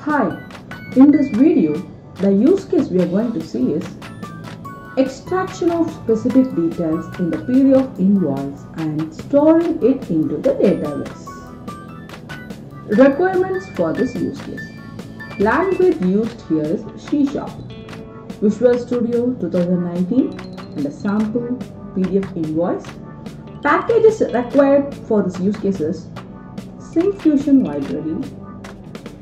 Hi, in this video, the use case we are going to see is extraction of specific details in the PDF invoice and storing it into the database. Requirements for this use case. Language used here is C Sharp, Visual Studio 2019 and a sample PDF invoice. Packages required for this use case is Syncfusion library.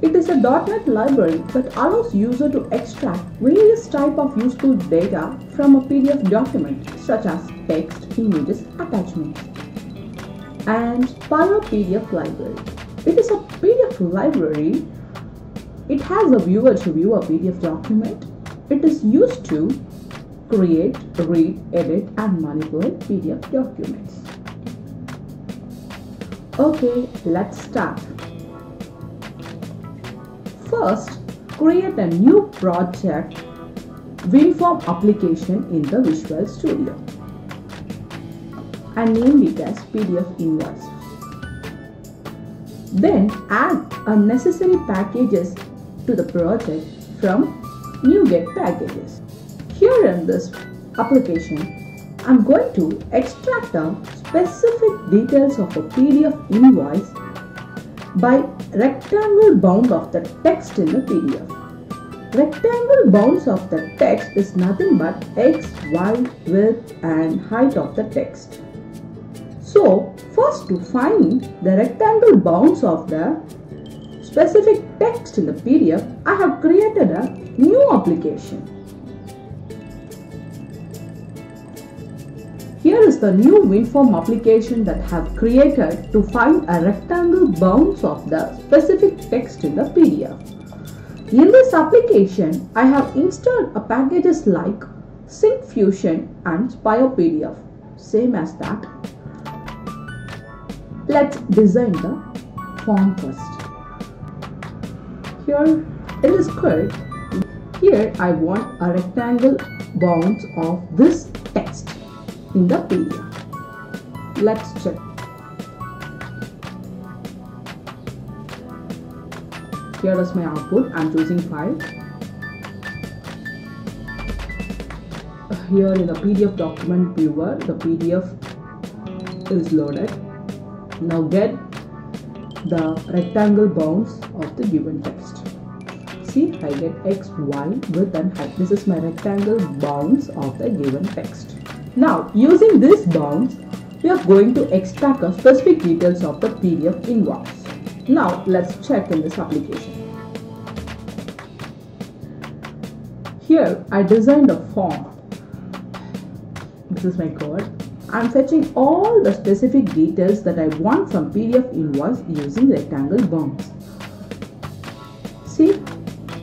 It is a .NET library that allows user to extract various type of useful data from a PDF document such as text, images, attachments. And Paro PDF library. It is a PDF library. It has a viewer to view a PDF document. It is used to create, read, edit and manipulate PDF documents. Okay, let's start. First, create a new project WinForm application in the Visual Studio and name it as PDF Invoice. Then add unnecessary packages to the project from NuGet packages. Here in this application, I'm going to extract the specific details of a PDF invoice by rectangle bound of the text in the PDF. Rectangle bounds of the text is nothing but X, Y, width and height of the text. So first to find the rectangle bounds of the specific text in the PDF, I have created a new application. Here is the new WinForm application that I have created to find a rectangle bounds of the specific text in the PDF. In this application, I have installed a packages like Syncfusion and Spire PDF, same as that. Let's design the form first. Here in the script, here I want a rectangle bounds of this text in the PDF. Let's check. Here is my output. I'm choosing file. Here in the PDF document viewer, the PDF is loaded. Now get the rectangle bounds of the given text. See, I get X, Y, width and height. This is my rectangle bounds of the given text. Now, using these bounds, we are going to extract the specific details of the PDF invoice. Now, let's check in this application. Here, I designed a form. This is my code. I'm fetching all the specific details that I want from PDF invoice using rectangle bounds. See?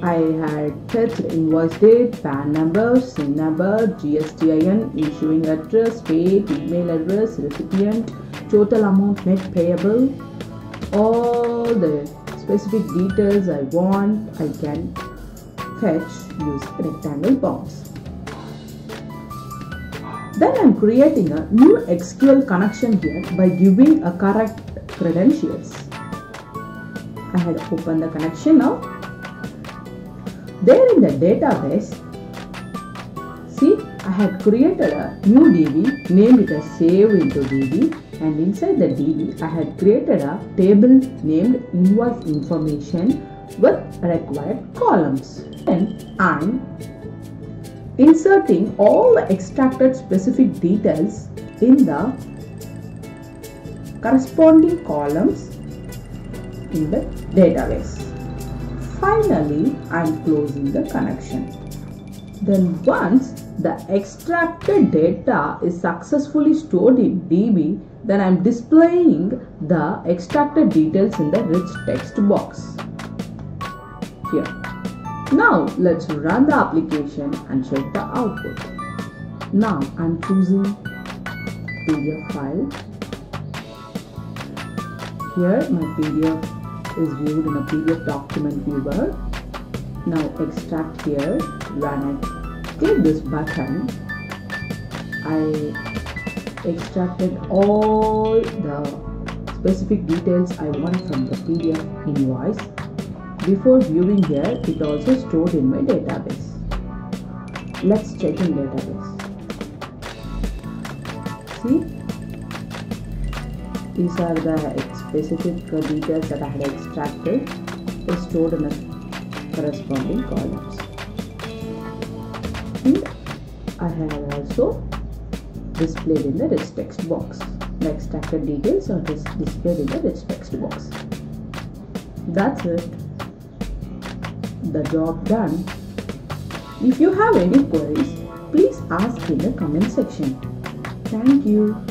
I had fetched invoice date, PAN number, SIN number, GSTIN, issuing address, date, email address, recipient, total amount net payable, all the specific details I want, I can fetch using rectangle bounds. Then I'm creating a new SQL connection here by giving a correct credentials. I had opened the connection now. There in the database, see, I have created a new DB, named it as Save into DB, and inside the DB, I had created a table named Invoice Information with required columns. Then I'm inserting all the extracted specific details in the corresponding columns in the database. Finally, I am closing the connection. Then once the extracted data is successfully stored in DB, then I am displaying the extracted details in the rich text box. Here. Now let's run the application and check the output. Now I am choosing PDF file. Here my PDF is viewed in a PDF document viewer. Now extract here. When I click this button, I extracted all the specific details I want from the PDF invoice. Before viewing here, it also stored in my database. Let's check in database. See, these are the specific details that I had extracted. It's stored in the corresponding columns. And I have also displayed in the rich text box. The extracted details are displayed in the rich text box. That's it. The job done. If you have any queries, please ask in the comment section. Thank you.